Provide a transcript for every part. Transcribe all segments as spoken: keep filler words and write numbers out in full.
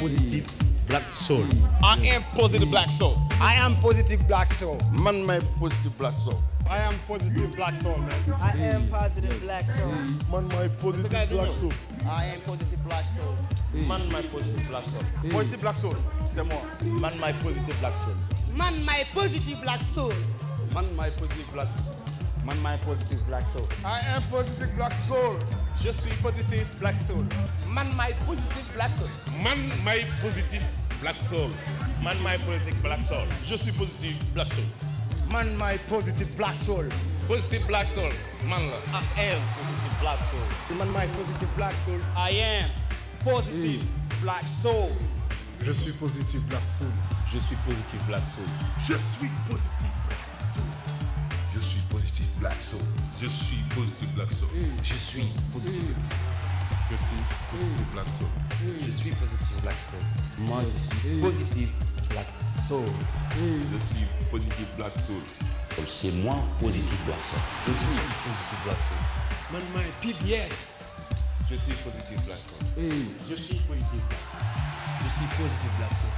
Positive Black Soul. I am Positive Black Soul. I am Positive Black Soul. Man, my Positive Black Soul. I am Positive Black Soul, man. I am Positive Black Soul. Man, my Positive Black Soul. I am Positive Black Soul. Man, my Positive Black Soul. Positive Black Soul, c'est moi. Man, my Positive Black Soul. Man, my Positive Black Soul. Man, my Positive Black Soul. Man, my Positive Black Soul. I am Positive Black Soul. Je suis Positive Black Soul. Man, my Positive Black Soul. Man, my Positive Black Soul. Man, my Positive Black Soul. Je suis Positive Black Soul. Man, my Positive Black Soul. Positive Black Soul. Man, I am Positive Black Soul. Man, my Positive Black Soul. I am Positive Black Soul. Je suis Positive Black Soul. Je suis Positive Black Soul. Je suis Positive Black Soul. Je suis Positive Black Soul. Je suis Positive Black Soul. Je suis Positive Black Soul. Je suis Positive Black Soul. Je suis Positive Black Soul. Moi, je suis Positive Black Soul. Je suis Positive Black Soul. C'est moi, Positive Black Soul. Je suis Positive Black Soul. Man, man, P B S. Je suis Positive Black Soul. Je suis Positive Black Soul. Je suis Positive Black Soul.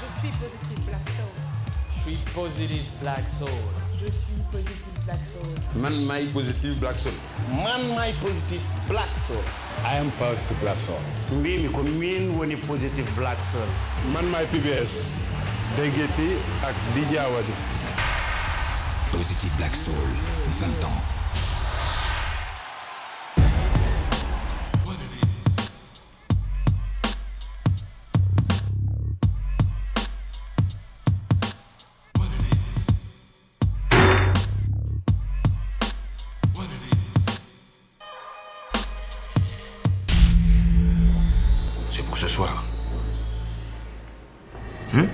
Je suis Positive Black Soul. Je suis Positive Black Soul. Je suis Positive Black Soul. Man, my Positive Black Soul. Man, my Positive Black Soul. I am Positive Black Soul. Oui, mais combien on est Positive Black Soul? Man, my P B S. Degeti ak Dijawadi. Positive Black Soul, vingt ans. C'est pour ce soir. Hum?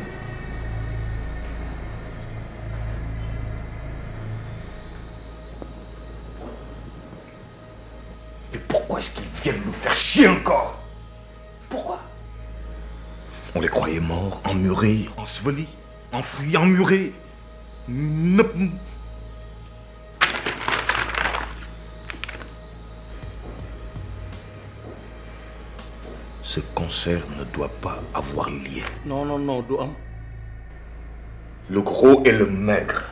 Et pourquoi est-ce qu'ils viennent nous faire chier encore? Pourquoi? On les croyait morts, emmurés, ensevelis, enfouis, emmurés. Ne... Ce concert ne doit pas avoir lieu. Non, non, non, Douam. Le gros et le maigre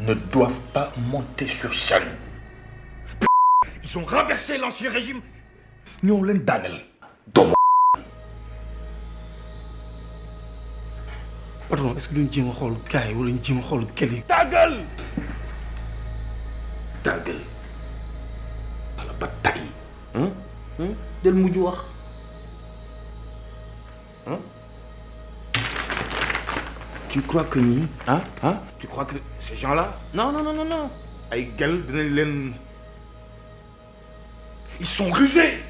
ne doivent pas monter sur scène. Ils ont renversé l'ancien régime. Nous, on l'a donné. Pardon, est-ce que nous disons que nous disons que nous disons que ta gueule! Ta gueule! À la bataille. Hein? Hein? Dès le moujoir. Hein? Tu crois que ni hein? Hein? Tu crois que ces gens-là? Non, non, non, non, non. Ils sont rusés.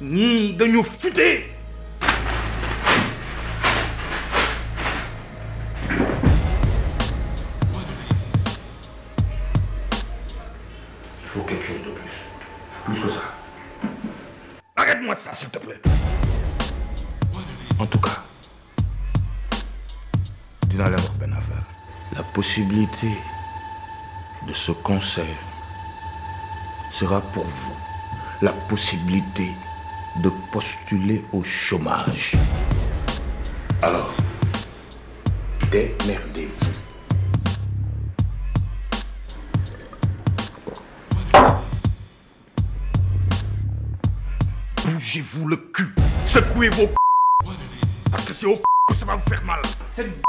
Ni de nous futer. Il faut quelque chose de plus. Plus que ça. Arrête-moi ça, s'il te plaît. En tout cas, d'une allée hors ben affaire. La possibilité de ce concert sera pour vous la possibilité de postuler au chômage. Alors, démerdez-vous. Bougez-vous le cul, secouez vos c***. Parce que c'est au p*** que ça va vous faire mal. C'est une b*****.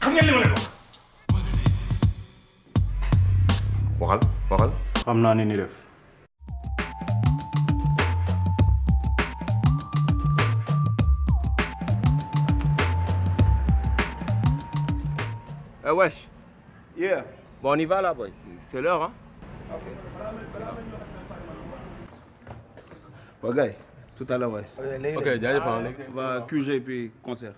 Combien de l'heure? Oral, oral. Amna ni ni def. Eh wesh. Yeah. Bon, on y va là, boy. C'est l'heure, hein? Ok. Bon, gars. Tout à l'heure, ouais. Ok, déjà, on va Q G et puis concert.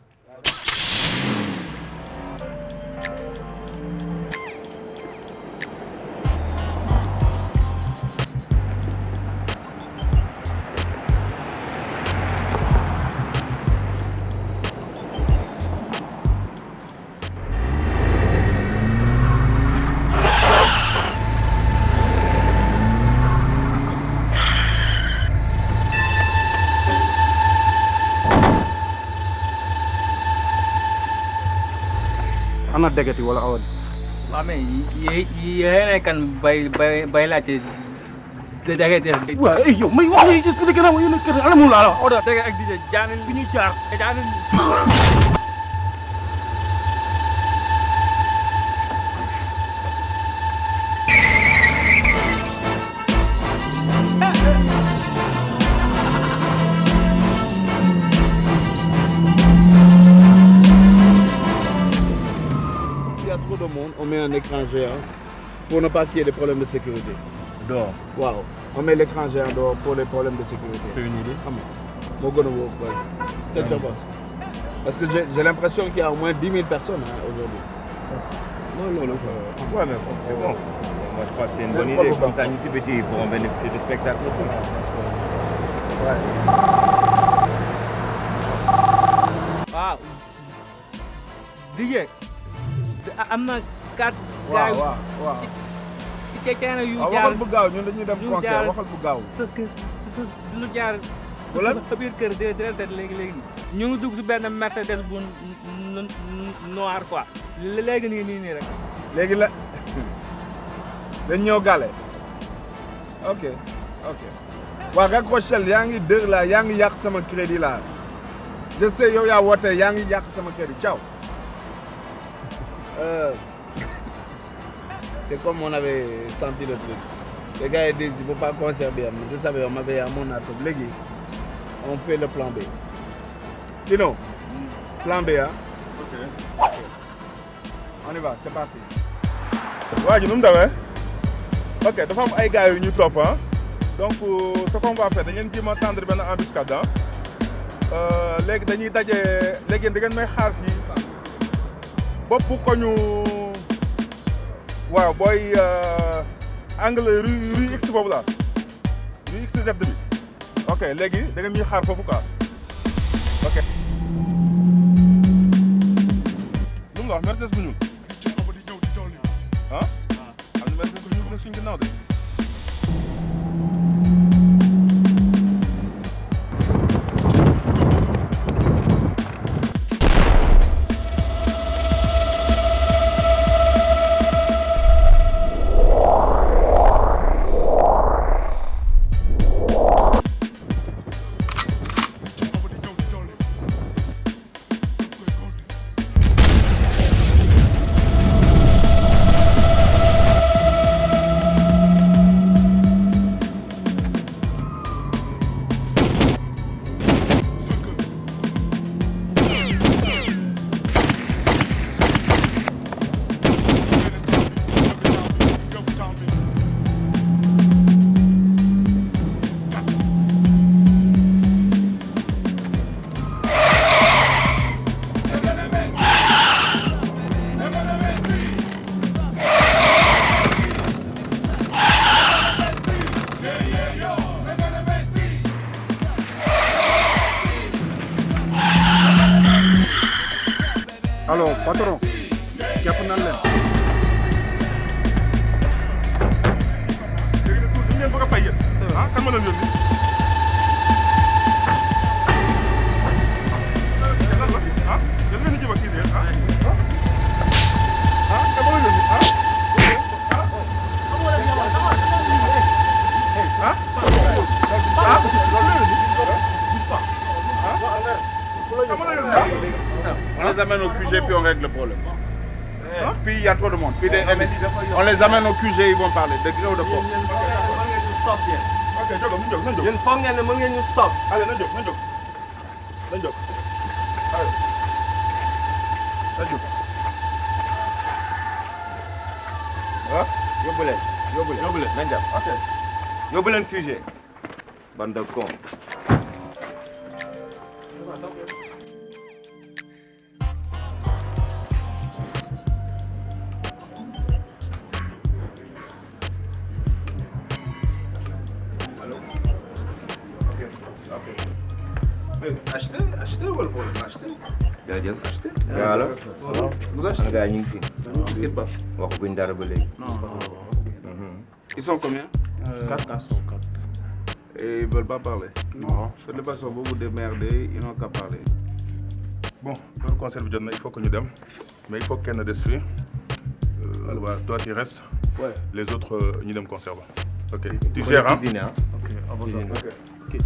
ana degeti wala awad. Waaw mais yéen kan bay bay bay laajte degeti. Waaw ay yow may wax ni expliqué na ma yéen kër ana mu la wax oda dege ak dije jaanen bi ñuy jaar jaanen. On met un écran géant pour ne pas qu'il y ait des problèmes de sécurité. Dehors. Waouh. On met l'écran géant dehors pour les problèmes de sécurité. C'est une idée. Ah bon. C'est ça. Parce que j'ai l'impression qu'il y a au moins dix mille personnes hein, aujourd'hui. Non, non, non. Ouais, mais c'est bon. Moi je crois que c'est une bonne idée. Comme ça, nous petits, ils pourront bénéficier du spectacle aussi. Ouais. Waouh. D J. am na quatre gars yu ci ci kenn yu jaar waxal bu gaaw ñun dañuy dem concert waxal bu gaaw lu jaar wala sa biir kër de direct léegi léegi ñu ngi dugg ci benn Mercedes bu noir quoi léegi nii nii nii rek léegi la dañ ñëw gale ok ok waa nga Rochelle yaa ngi dër la yaa ngi yàq sama crédit la je sais yow yaa woote yaa ngi yàq sama crédit ciao. Euh, c'est comme on avait senti le truc. Les gars ils disent il ne faut pas conserver. Je savais, on m'avait à mon atelier. On fait le plan B. Sinon, plan B, hein? Ok. Okay. On y va, c'est parti. Ouais, nous devons. Ok, nous avons des gars qui top. Hein? Donc, ce qu'on va faire, c'est que nous allons tendre une embuscade. Nous allons tendre une bon pourquoi nous ouais boy angle rue rue X bob là rue X Z bi ok léegi da ngeen ñuy xaar foofu quoi ok lu mu wax Mercedes bu ñuul ah am na Mercedes bu ñuul suñu ginnaaw de alors patron jàpp nañ leen dégg nga du ngeen bëgg a fay yéen ah kan ma leen yónni ah yéen leen jëba kii ah ah kan ma leen yónni ah ah kan ma leen yónni ah on les amène au Q G puis on règle le problème. Hein? Puis il y a trop de monde. Puis des M S I. On les amène au Q G, ils vont parler. De gré ou de faux. Ok, d'accord. Ok, d'accord. Je ne pense pas que nous allons stop. Allez, nous allons. Nous allons. Nous allons. Allez. Hein? Yobulé. Yobulé. Yobulé. Nous allons. Ok. Yobulé Q G. Bande de cons. Acheter, acheter ou le bon, acheter. Gardien, acheter. Voilà. Nous achetons. On va couper une dara belée. Ils sont combien? Quatre. Ils veulent pas parler. Non. Quand les personnes vont vous démerder, ils n'ont qu'à parler. bon loolu concert bi jot na il faut que ñu dem mais il faut que kenn des fii Alba toi tu restes. Ouais. Les autres ñu dem concert ba. Ok tu gères hein. Ok avant ça. Ok. Okay.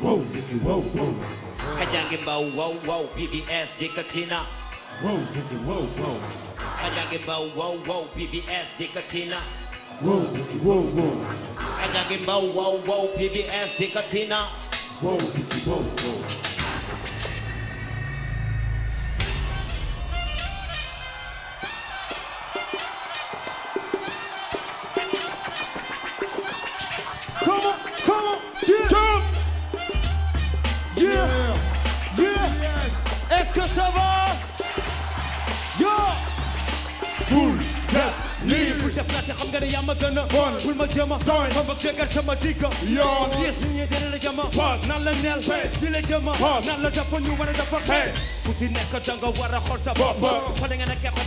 Wow, Vicky, wow, wow. Kajangebao, wow, wow, P B S, Decatina. Wow, Vicky, wow, wow. Kajangebao, wow, wow, P B S, Decatina. Wow, Vicky, wow, wow. Kajangebao, wow, wow, P B S, Decatina. Wow, Vicky, wow, wow.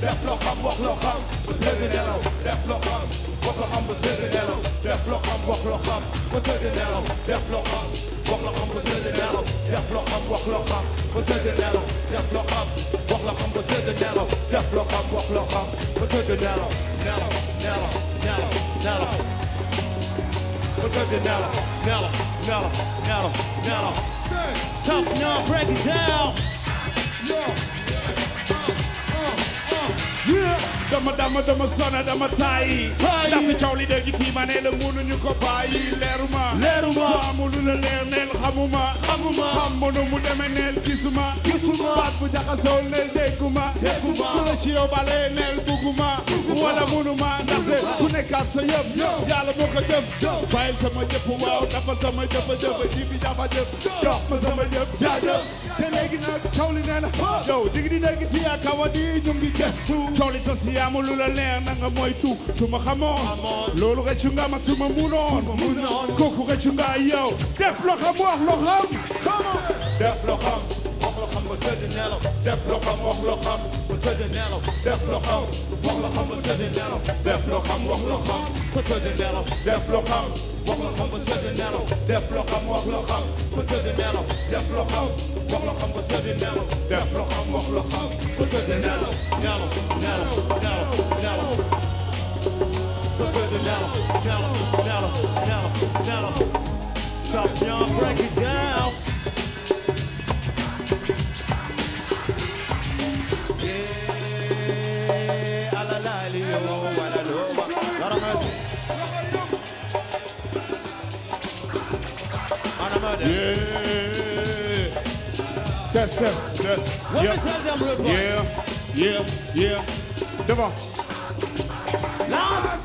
that block, I'm walk, lock, I'm talking down. That block, I'm walk, I'm talking down. That block, I'm walk, lock, I'm talking down. That block, I'm walk, lock, I'm talking down. That block, I'm walk, lock, I'm talking down. That block, I'm walk, lock, I'm talking down. That block, I'm walk, lock, I'm talking down. Now, now, now, now. Nala, Nala, Nala, Nala, Nala. Top now, break it down. Dama dama dama sona dama tai. Dati chawli degi tima ne le munu nyuko bai leruma. Leruma. Samulu le le ne hamuma. Hamuma. Hamono mu deme ne kisuma. Kisuma. Bad bujaka sol ne dekuma. Dekuma. Kule chio bale ne buguma. Wala munu ma nate. Kune katsa yep. Yala boka yep. Bail sama yep wow. Napa sama yep yep. Jibi jaba yep. Japa sama yep. Jaja. Telegi na chawli ne na. Yo digidi degi tia kawadi jungi kesu. Chawli sasi. Amulula leer nanga moy tu suma xamoon lolu rechunga ma suma munon koku rechunga yow def lo xam wax lo xam def lo xam wax lo xam ko sedina nelo def lo xam wax lo xam ko to de nelo def lo xam wax lo xam ko to de nelo def lo xam wax lo xam ko to de nelo def lo xam wax lo xam ko to de nelo def lo xam wax lo xam ko to de nelo def lo xam wax lo xam ko to de nelo def lo xam wax lo xam ko to de nelo nelo nelo nelo nelo ko to de nelo nelo nelo nelo nelo stop y'all break it down. Yeah. Test, test, test. Let yeah. me tell them real quick. Yeah, yeah, yeah. Devant. Là,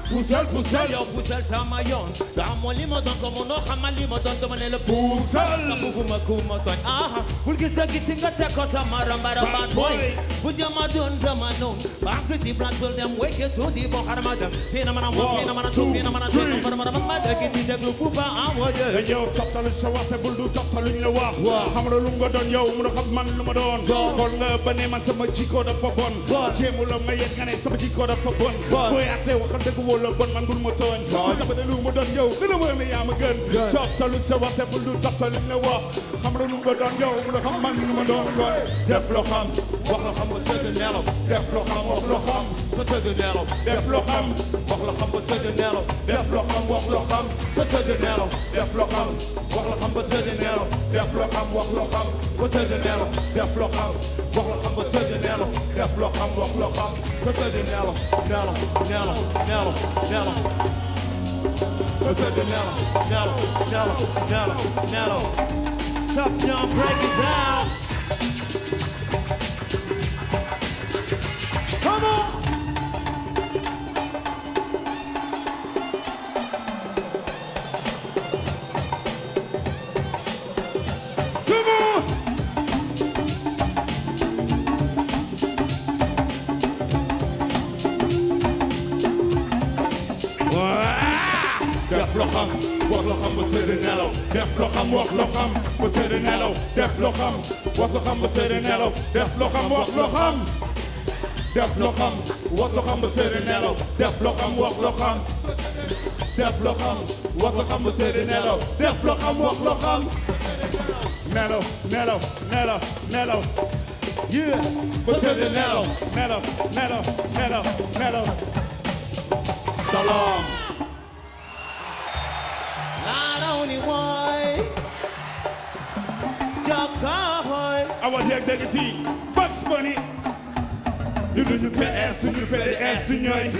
poussel, poussel, yo, poussel, ça m'a yon. Dans mon lit, mon don, comme mon or, à ma lit, mon don, demandez le poussel. La bouffe, ma coupe, mon don. Ah, vous le guissez, qui t'inga, t'es comme ça, ma ramba, ramba, boy. Vous dites, ma don, ça m'a non. Bang, c'est dit, blanc, sol, dem, wake, et tout, dit, bon, haramada. Pina, mana, wok, pina, mana, tout, pina, mana, tout, pina, mana, mana, mana, qui dit, t'es glou, poupa, ah, ouais. Et yo, top, t'as le shower, t'es boulou, top, t'as l'une, le wak. Hamro, lungo, don, yo, mon rap, man, l'umadon. Bon, le bené, man, ça m'a chico, de popon. Bon, j'ai moulin, mais y'a gané, ça m'a chico, de popon. Bon, boy, athlé, wakante, ku wolo bon man dul moton sama de lu mo don yow dina mo me ya ma gën top talu sa wax te bul top talu la wax xam lu mo don yow mu xam man lu mo don kon def lo xam wax lo xam bo te de nelo def lo xam wax lo xam so te de nelo def lo xam wax lo xam bo te de nelo def lo xam wax lo xam so te de nelo def lo xam wax lo xam bo te de nelo def lo xam wax lo xam bo te de nelo def lo xam wax lo xam bo te de nelo def lo xam wax lo xam so te de nelo nelo nelo nelo Nelo, Nelo, go to the Nelo, Nelo, Nelo, Nelo, Nelo. Tough young, break it down. Come on. Wax lo xam bu tëdd nelaw def lo xam wax lo xam bu tëdd nelaw def lo xam wax lo xam def lo xam wax lo xam bu tëdd nelaw def lo xam wax lo xam def lo xam wax lo xam bu tëdd nelaw def lo xam wax lo xam nelaw nelaw nelaw nelaw yeah bu tëdd nelaw nelaw nelaw nelaw nelaw Salam I want to take T. Bucks Bunny. You do you P S, you do P D S, you know.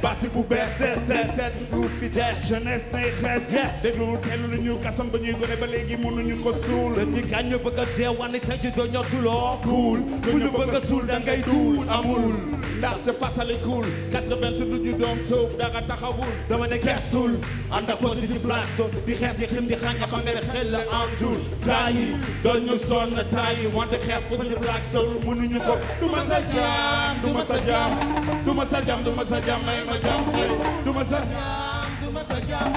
Battu pour best, best, best, best, pour fidèle. Jeunesse n'est reste. Yes. Des jours qu'elle nous nous casse, ben nous connaît pas les gars, nous nous consoule. Ben nous gagne pas que c'est one et change de nous sous l'or. Cool. Nous nous pas que sous l'engagé tout amoul. L'artiste pas allé cool. quatre-vingt-deux nous donne sauf d'aga taxawul. Dama ne kessoul. Anda Positive Black Soul. Di xeex di xim di xanga ba nga xel la am jour. Tayi doon ñu sonn tayi wante xeex Positive Black Soul mënuñu ko. Duma sa jaam. Duma sa jam, duma sa jam, duma sa jam, may ma jam. Duma sa jam, duma sa jam,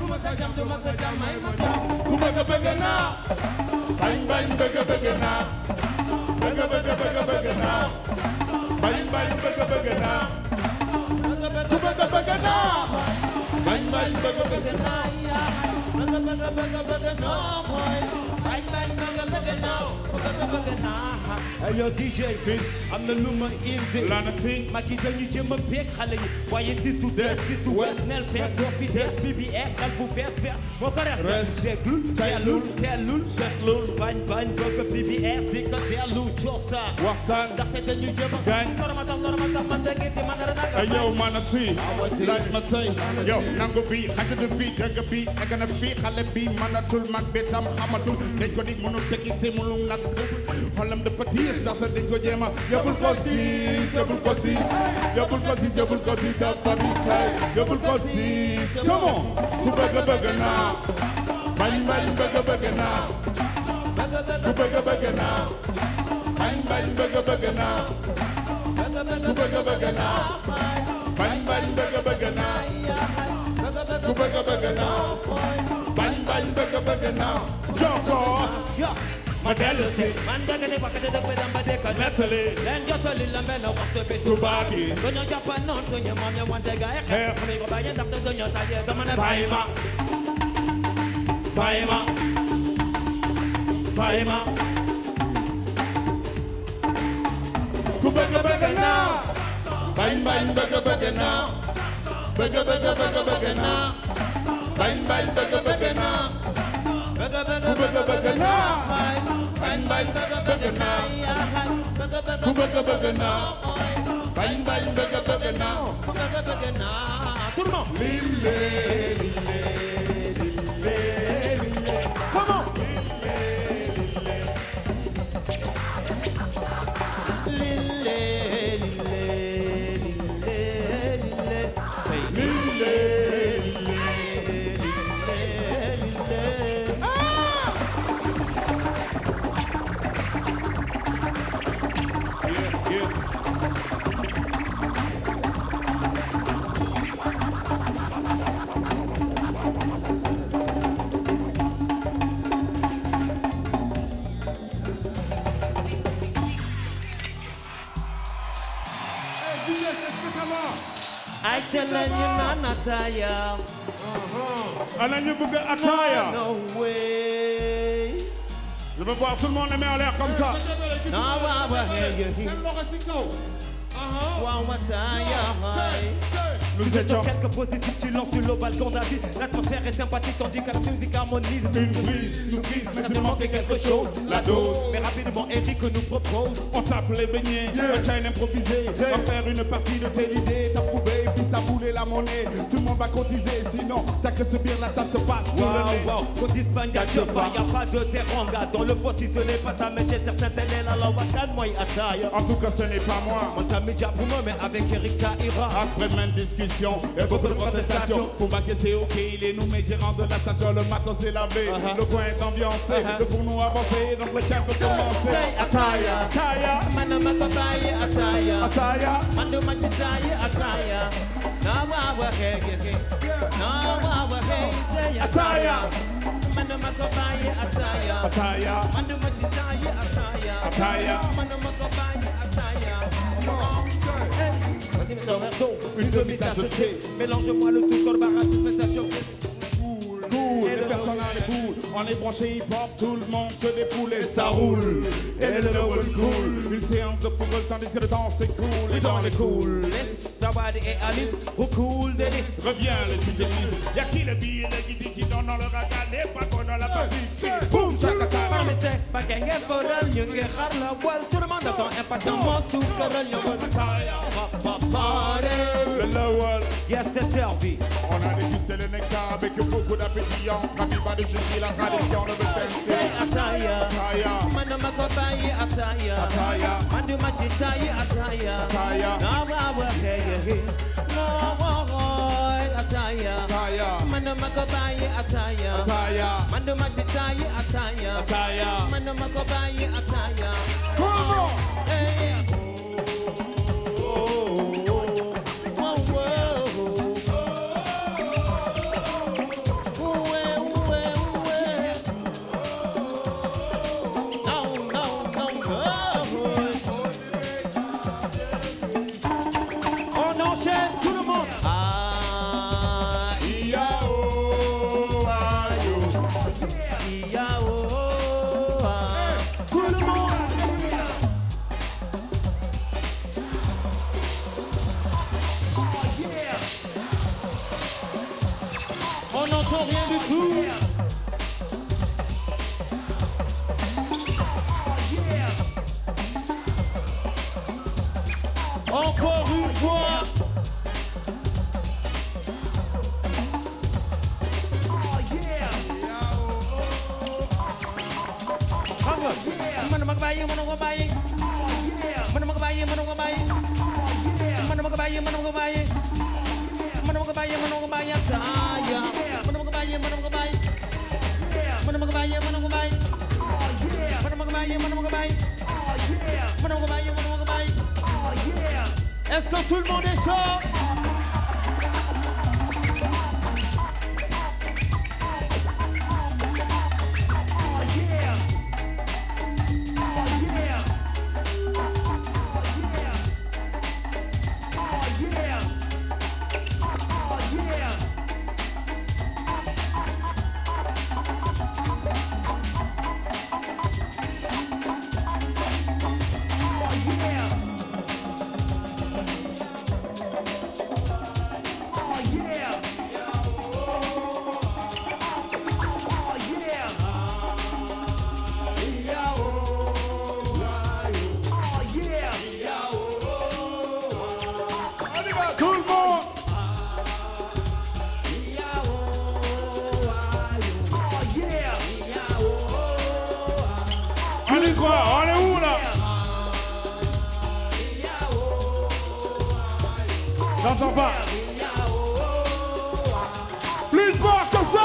duma sa jam, duma sa jam, may ma jam. Ku bëgg bëgg naa, bañ bañ bëgg bëgg naa, bëgg bëgg bëgg bëgg naa, bañ bañ bëgg bëgg naa, ku bëgg bëgg naa, bañ bañ bëgg bëgg naa, bëgg bëgg bëgg bëgg naa. Hey yo D J, Fizz, am na lu ma indi. Lana T. ma gis ñu jéem a beeg xale yi. waaye dis tu des, dis tu wes, nel fees, soo fi des, P B S, ak bu bees bees. moo ko def res, déglul, teelul, teelul, seetlul. bañ bañ bëgg P B S di ko teelul coosa. waxtaan ndaxte dañu jéem a gaañ. toroma tam toroma tam man dégg te man dara nag. yow Lana T. laaj ma tey. yow nangu bi xajatu bi dëgg bi egg na fi xale bi mënatul mag bi tam xamatul dañ ko di mënul tekki si mënul nag. xolam dafa tiir ndax dañ ko jéem a yóbbul ko siis yóbbul ko siis yóbbul ko siis yóbbul ko siis dafa tiis yóbbul ko siis come on ku bëgg bëgg naa bañ bañ bëgg bëgg naa ku bëgg bëgg naa bañ bañ bëgg bëgg naa ku bëgg bëgg naa bañ bañ bëgg bëgg naa ku bëgg bëgg naa bañ bañ bëgg bëgg naa joko Madelsi, Mandagade, Wakadada, Madeka, Natalie, and Yotali Lamela, what the bit to Baki, when you got one note, when your mommy wants a guy, hair from the Bayan, Doctor Donia, the man of Baima, Baima, Baima, Kubaka Baga now, Bain Bain Baga Baga now, Baga Baga Baga Baga now, Bain Bain Baga Baga now. Baga baga baga baga na, bain bain baga baga na, baga baga na, bain bain baga baga na, baga baga na. Tout le monde. Lille, lille, lille, lille. Comment? Lille, lille, lille, lille. Ataya. Uh-huh. And then you book Ataya. No way. Je veux voir tout le monde les mains en l'air comme ça. No, wow, wow. Wow, Ataya. Nous étions quelques positifs, tu lances, tu le balcon d'avis. L'atmosphère est sympathique, tandis que la musique harmonise. Une prise, nous prise, mais il nous manquait quelque chose. La dose, mais rapidement Eric nous propose. On tape les beignets, yeah. Le chaîne improvisé. On va faire une partie de telle idée. T'as prouvé, puis ça boulait la monnaie. Tout le monde va cotiser, sinon t'as que se bien la tasse passe wow, sur le nez. Wow, wow, cotise pas, n'gage pas, y'a pas de teranga. Dans le pot, si ce n'est pas ça, mais j'ai certains télés. La lambacane, moi y attaille. En tout cas, ce n'est pas moi. On t'a mis déjà pour moi, mais avec Eric, ça ira. Après même discussion. Et beaucoup de protestations. Pour baquer c'est ok, il est nommé gérant de la station. Le matin c'est lavé, uh -huh. Le coin est ambiancé. uh -huh. Le pour nous avancer, donc le chien peut commencer. Ataya, Ataya, Manamakabaye, Ataya, Ataya, Mandomatitaye, Ataya. Ataya, Manamakabaye, Ataya, Ataya, Mandomatitaye, Ataya, Ataya, Manamakabaye, Ataya. Une demi-tasse de thé, mélange-moi le tout corps barrage de prestation. Cool, cool, les personnes à l'écoute, on est branché hip-hop, tout le monde se défoule et ça roule. Et le double cool, une séance de football tandis que le temps s'écoule et dans les cool. Zawad et Alice, recoule des listes, reviens les sujets. Y'a qui le billet qui dit qui donne dans le raga, les pas qu'on a la partie. Boum, chakata. Pas gagné pour elle, y'a qui râle la voile, tout le monde attend impatiemment sous le rôle. Le lowell, yes, c'est servi. On a dégusté le nectar avec beaucoup d'appétit. La vie va déjeuner la tradition, le bel Ataya, Ataya, Manamakabaye, Ataya, Ataya, Mandumatitaye, Ataya, Ataya, Nawawakeye, Nawawakeye, Ataya, Ataya, Manamakabaye, Ataya, Ataya, Mandumatitaye, Ataya, Ataya, Manamakabaye, Ataya. Come on! Est-ce que tout le monde est chaud? Oh yeah! lui quoi? On est où là? J'entends pas. Plus fort comme ça. What?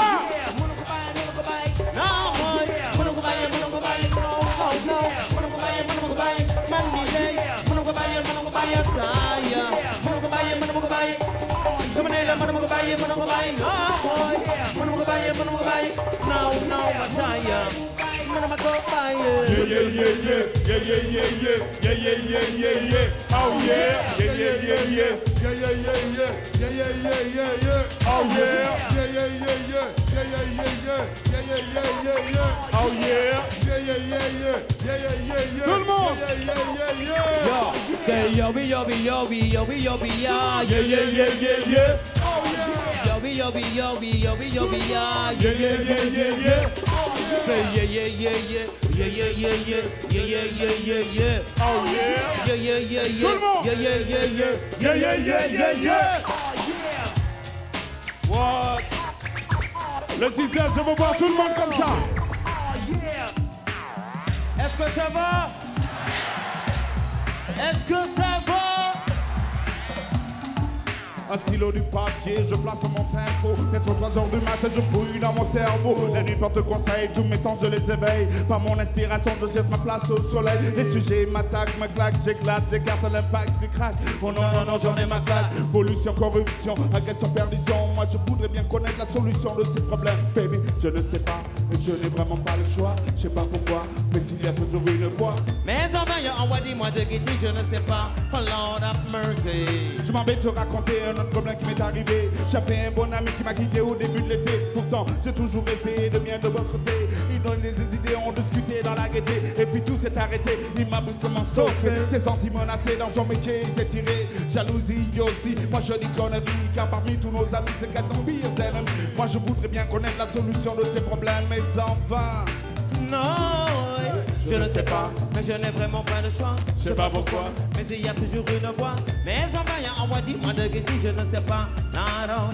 Le six heures, je veux voir tout le monde comme ça. Est-ce que ça va? Est-ce que ça va? Un stylo du papier, je place mon tempo. Peut-être trois heures du matin, je fouille dans mon cerveau. La nuit porte conseil, tous mes sens, je les éveille. Par mon inspiration, je jette ma place au soleil. Les sujets m'attaquent, me claquent, j'éclate, j'écarte l'impact du crack. Oh non, non, non, j'en ai ma claque. Pollution, corruption, agression, perdition. Moi, je voudrais bien connaître la solution de ces problèmes, baby. Je ne sais pas, je n'ai vraiment pas le choix. Je sais pas pourquoi, mais s'il y a toujours une voix. Mes envahisseurs, envoie-moi de quitter, je ne sais pas. Oh Lord have mercy. Je m'embête de raconter un autre problème qui m'est arrivé. J'avais un bon ami qui m'a quitté au début de l'été. Pourtant, j'ai toujours essayé de bien de votre côté. Ils donnent des idées, on discutait dans la gaieté. Et puis tout s'est arrêté, il m'a brusquement stoppé. S'est senti menacé dans son métier, il s'est tiré. Jalousie aussi, moi je n'y connais rien. Car parmi tous nos amis, c'est qu'à ton billet ennemis. Moi je voudrais bien connaître la solution de ces problèmes, mais en vain. Non, je, je ne sais, sais pas, pas, mais je n'ai vraiment pas de choix. Je sais pas, pas pourquoi, pourquoi, mais il y a toujours une voix. Mais en vaillant, on va dire, moi de guetter, je ne sais pas. Non, non,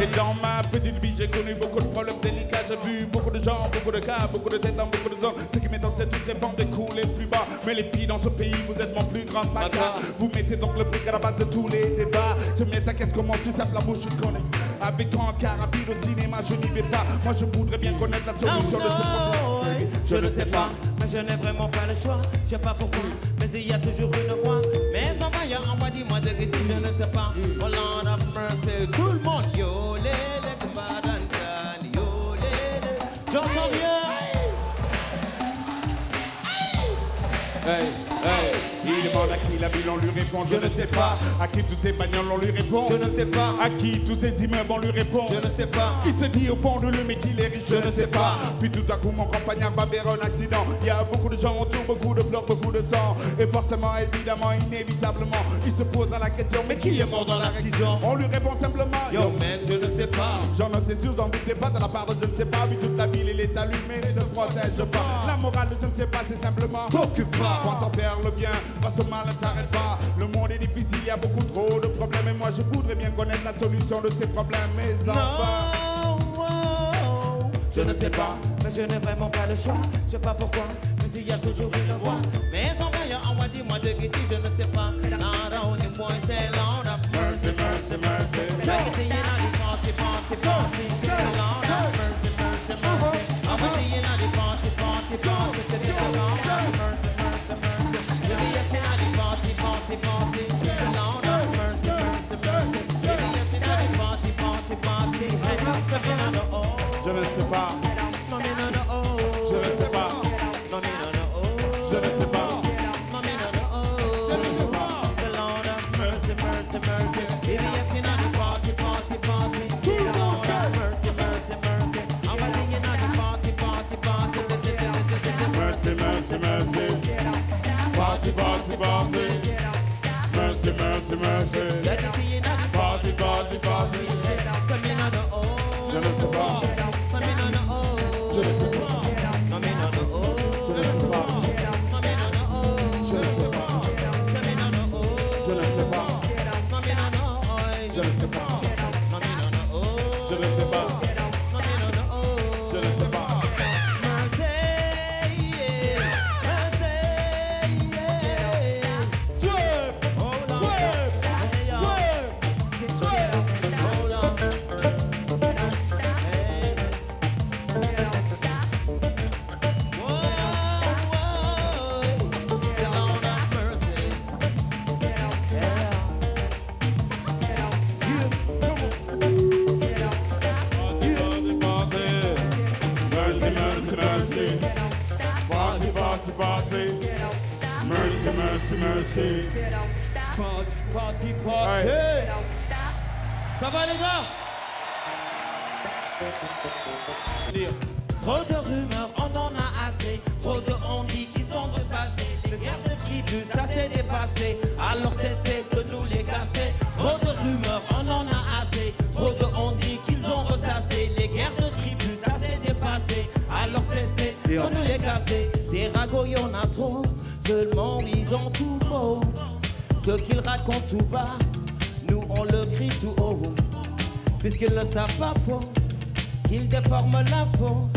et dans ma petite vie, j'ai connu beaucoup de problèmes délicats. J'ai vu beaucoup de gens, beaucoup de cas, beaucoup de têtes dans beaucoup de zones. Ce qui m'est en tête, toutes les bandes des coups les plus bas. Mais les pires dans ce pays, vous êtes mon plus grand fracas. Vous mettez donc le bric à la base de tous les débats. Je m'étais qu'est-ce comment tu sapes la bouche, je connais. Avec un carabine au cinéma, je n'y vais pas. Moi, je voudrais bien connaître la solution de ce problème. Je ne sais pas, mais je n'ai vraiment pas le choix. Je sais pas pourquoi, mais il y a toujours une voix. Mes envahisseurs, envoie dis-moi de quitter, je ne sais pas. Oh Lord have mercy, tout le monde. Yo, les les badantani, yo, les les. J'entends bien. Hey, hey. Il demande à qui la ville on lui répond, je, je ne sais pas. À qui toutes ces bagnoles on lui répond, je ne sais pas. À qui tous ces immeubles on lui répond, je ne sais pas. Qui se dit au fond de lui mais qu'il est riche, je, je ne sais pas. pas Puis tout à coup mon compagnard va vers un accident. Il y a beaucoup de gens autour, beaucoup de pleurs, beaucoup de sang. Et forcément, évidemment, inévitablement, il se pose à la question, mais qui est mort dans l'accident? On lui répond simplement, yo, yo man, je ne sais pas. J'en étais sûr, j'en doutais pas, de la part de je ne sais pas. Vu toute la ville, il est allumé, ne se protège pas. La morale de je ne sais pas, c'est simplement t'occupe pas. Pense à faire le bien, face au mal, ne t'arrête pas. Le monde est difficile, il y a beaucoup trop de problèmes. Et moi, je voudrais bien connaître la solution de ces problèmes, mes enfants. No, je ne sais pas, mais je n'ai vraiment pas le choix. Je sais pas pourquoi, mais il y a toujours une voix. Mes envahisseurs, envoie dis-moi de guetter, je ne sais pas. Nara, ni moi, c'est Lord have mercy, mercy, mercy. J'ai été yéna du party, party, party. C'est Lord have mercy, mercy, mercy. Envoie dis yéna du party, party, party. C'est Lord have mercy, mercy, mercy. Party, party, Lord have mercy, mercy, mercy. P B S in the party, party, party. Je ne sais pas. Non, non, non, je ne sais pas. Non, non, non, je ne sais pas. Non, non, je ne sais pas. Lord have mercy, mercy, mercy. P B S in the party, party, party. Lord have mercy, mercy, mercy. I'm a thing in the party, party, party. Mercy, mercy, mercy. Party, party, party. Mercy, mercy. Party, party, party. Je ne sais pas. Je ne sais pas. Je ne sais pas. Je ne sais pas. Je ne sais pas. Je ne sais pas. Je ne sais pas. Je ne sais pas. Mercy. party. Mercy, mercy, mercy. Party, party, party. Hey. Ça va les gars? Trop de rumeurs, on en a assez. Trop de on dit qui sont repassés. Le garde qui pue, ça s'est dépassé. Alors cessez de nous les casser. Trop de rumeurs, on en a assez. Trop de on dit qu'ils ont ressassé. Les guerres de tribus, ça s'est dépassé. Alors cessez de nous les casser. Des ragots, y'en a trop. Seulement ils ont tout faux. Ce qu'ils racontent tout bas, nous on le crie tout haut. Puisqu'ils ne savent pas faux, qu'ils déforment l'info.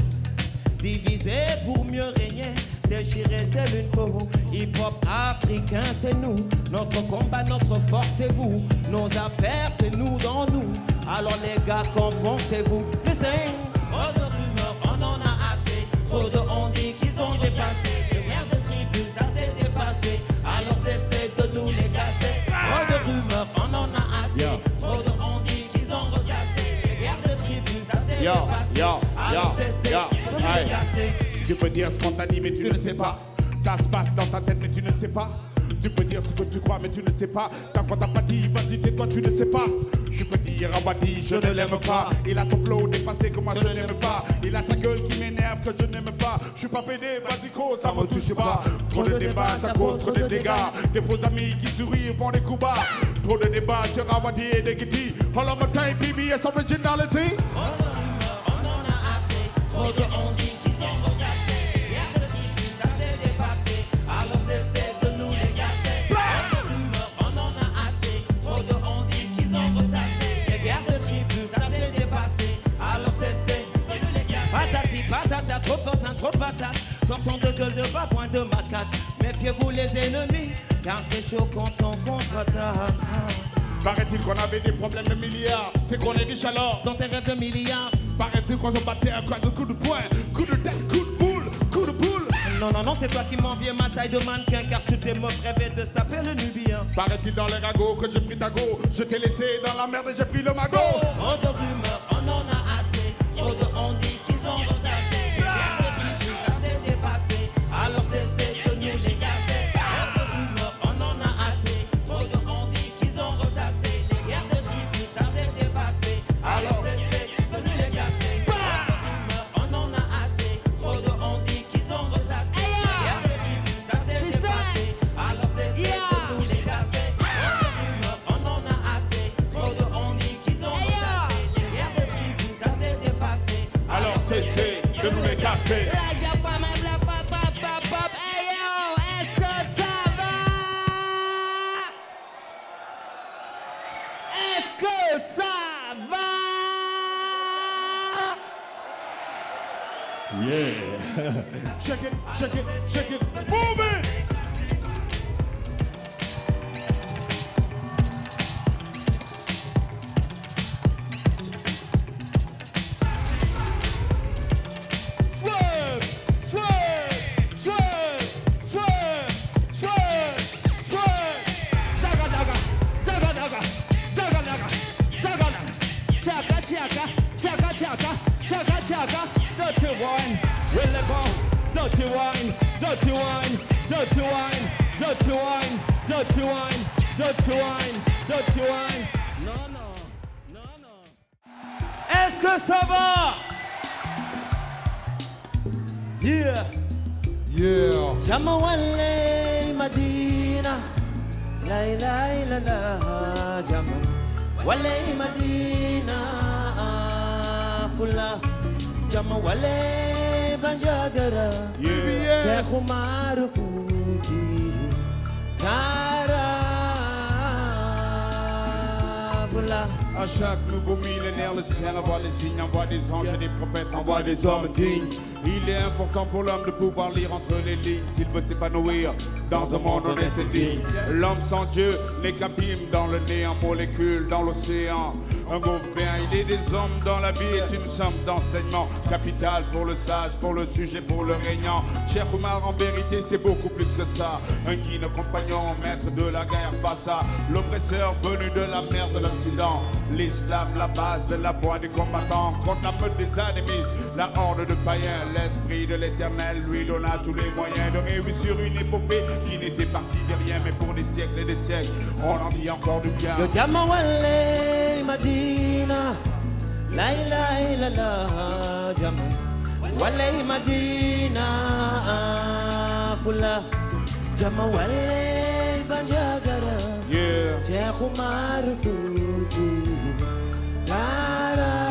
Diviser pour mieux régner, déchirer tel une faux. Hip-hop africain c'est nous, notre combat, notre force c'est vous. Nos affaires c'est nous dans nous, alors les gars qu'en pensez-vous? Laissez. Trop de rumeurs, on en a assez. Trop de on dit qu'ils ont dépassé. Les guerres de tribus, ça s'est dépassé. Alors cessez de nous les casser. Trop de rumeurs, on en a assez. Yeah. Trop de on dit qu'ils ont recassé. Les guerres de tribus, ça s'est yeah. dépassé. Yeah. Alors yeah. cessez yeah. de nous hey. les casser. Tu peux dire ce qu'on t'a dit mais tu ne sais pas. Ça se passe dans ta tête mais tu ne sais pas. Tu peux dire ce que tu crois mais tu ne sais pas. Tant qu'on t'a pas dit, vas-y tais-toi, tu ne sais pas. Tu peux dire Rabadi, je ne l'aime pas. Il a son flow dépassé que moi je n'aime pas. Il a sa gueule qui m'énerve que je n'aime pas. Je suis pas pédé, vas-y go, ça me touche pas. Trop de débats, ça cause trop de dégâts. Des faux amis qui sourient font des coups bas. Trop de débats sur Rabadi et Degiti. All of my time, P B S originality. On en a assez. Trop de on dit qu'ils ont recassé. Regarde qui ça s'est dépassé. Alors c'est patata, trop patin, trop patate. Sortons de gueule de bas, point de macaque. Méfiez-vous les ennemis, car c'est chaud quand on contre-attaque. Paraît-il qu'on avait des problèmes de milliards, c'est qu'on est riche alors. Dans tes rêves de milliards. Paraît-il qu'on se battait un coin de coup de poing, coup de tête, coup de boule, coup de boule. Non, non, non, c'est toi qui m'envies ma taille de mannequin, car tu t'es meuf rêvé de se taper le nubien. Paraît-il dans les ragots que j'ai pris ta go, je t'ai laissé dans la merde et j'ai pris le magot. Trop de rumeurs, on en a assez, trop de on dit qu'ils ont ressassé. Les guerres de tribus, ça s'est dépassé, alors cessez de nous les casser. Trop de rumeurs, on en a assez, trop de on dit qu'ils ont ressassé. Les guerres de tribus, ça s'est dépassé, alors cessez de nous les casser. Trop de rumeurs, on en a assez, trop de on dit qu'ils ont ressassé. Les guerres de tribus, ça s'est dépassé, alors cessez de nous les casser. Trop de rumeurs, on en a assez, trop de on dit qu'ils ont ressassé. Les guerres de tribus, ça s'est dépassé, alors cessez. Café. La gaffe, même la pop, pop, pop, pop. Hey yo, est-ce que ça va? Est-ce que ça va? Yeah. Check it, check it, check it. Move it. À chaque nouveau millénaire, le ciel envoie des signes, envoie des anges et des prophètes, envoie des hommes dignes. Il est important pour l'homme de pouvoir lire entre les lignes s'il veut s'épanouir dans un monde honnête et digne. L'homme sans Dieu n'est qu'abîme dans le néant, molécule dans l'océan. Un gouvernement, il est des hommes dans la vie est une somme d'enseignement. Capital pour le sage, pour le sujet, pour le régnant. Cher Oumar, en vérité, c'est beaucoup plus que ça. Un guide, compagnon, maître de la guerre, pas ça. L'oppresseur venu de la mer de l'Occident. L'islam, la base de la voix des combattants. Contre la meute des ennemis, la horde de païens. l'esprit de l'éternel, lui donna tous les moyens de réussir une épopée qui n'était partie de rien, mais pour des siècles et des siècles, on en dit encore du bien. Le diamant wale Madina, la la la la, diamant wale Madina, fula, diamant wale Bajagara, Cheikh Omar Fouti, Tara.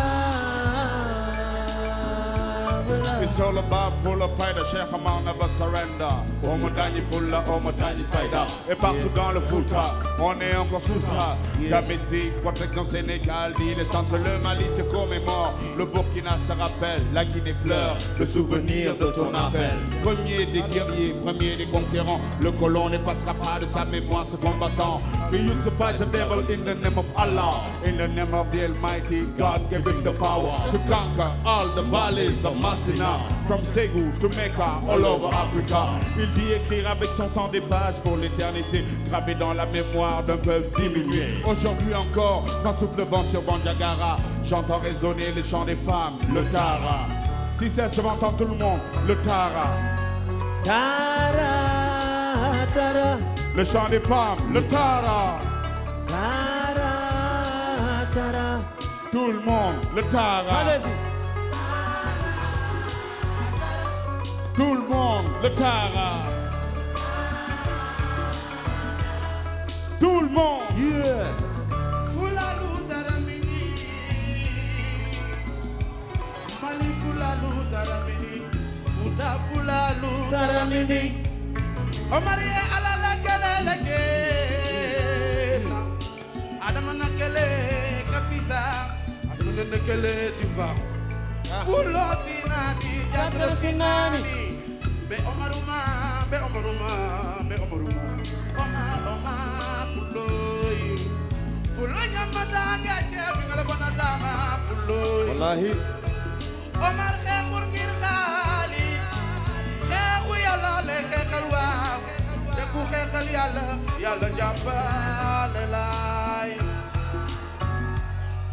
It's all about full of pride, Cheikh Omar never surrender. Oh mon dernier fulla, oh mon dernier fighter. Et partout dans le foot, on est encore foutra. La mystique, protection Sénégal, dit le centre, le Mali te commémore. Le Burkina se rappelle, la Guinée pleure, le souvenir de ton appel. Premier des guerriers, premier des conquérants, le colon ne passera pas de sa mémoire ce combattant. We used to fight the devil in the name of Allah, in the name of the Almighty God, give him the power to conquer all the valleys of Massina. From Ségou to Mecca, all over Africa. Il dit écrire avec son sang des pages pour l'éternité, gravé dans la mémoire d'un peuple diminué. Aujourd'hui encore, quand souffle le vent sur Bandiagara, j'entends résonner les chants des femmes, le Tara. Si c'est, je m'entends tout le monde, le Tara. Tara, Tara. Le chant des femmes, le Tara. Tara, Tara. Tout le monde, le Tara. Allez-y. Tout le monde, le Tara. Tout le monde, yeah. Foulalou Daramini, Mali Foulalou Daramini, Fouda Foulalou Daramini. O Maria Alala Kala Kela, Adamana Kele Kafisa, Adamana Kele Tifa. Foulo Sinani, Jabra Sinani. Be Omaruma, Be Omaruma, Be Omaruma. Omar, Omar, Puloy. Puloy Yamada Gaje, Bingala Banadama, Puloy. Wallahi. Omar Khemur Kirkhali, Khemu Yalla Le Khalwa, Jaku Khali Yalla, Yalla Jabal Lai.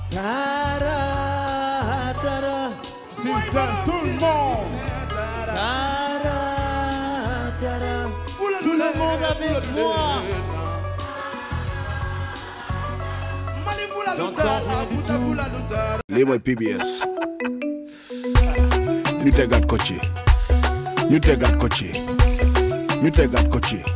Tara, Tara, Sinsa, tout le monde. Tout le monde avec moi. Les mois P B S. Nous te gardons coaché. Nous te gardons coaché. Nous te gardons coaché.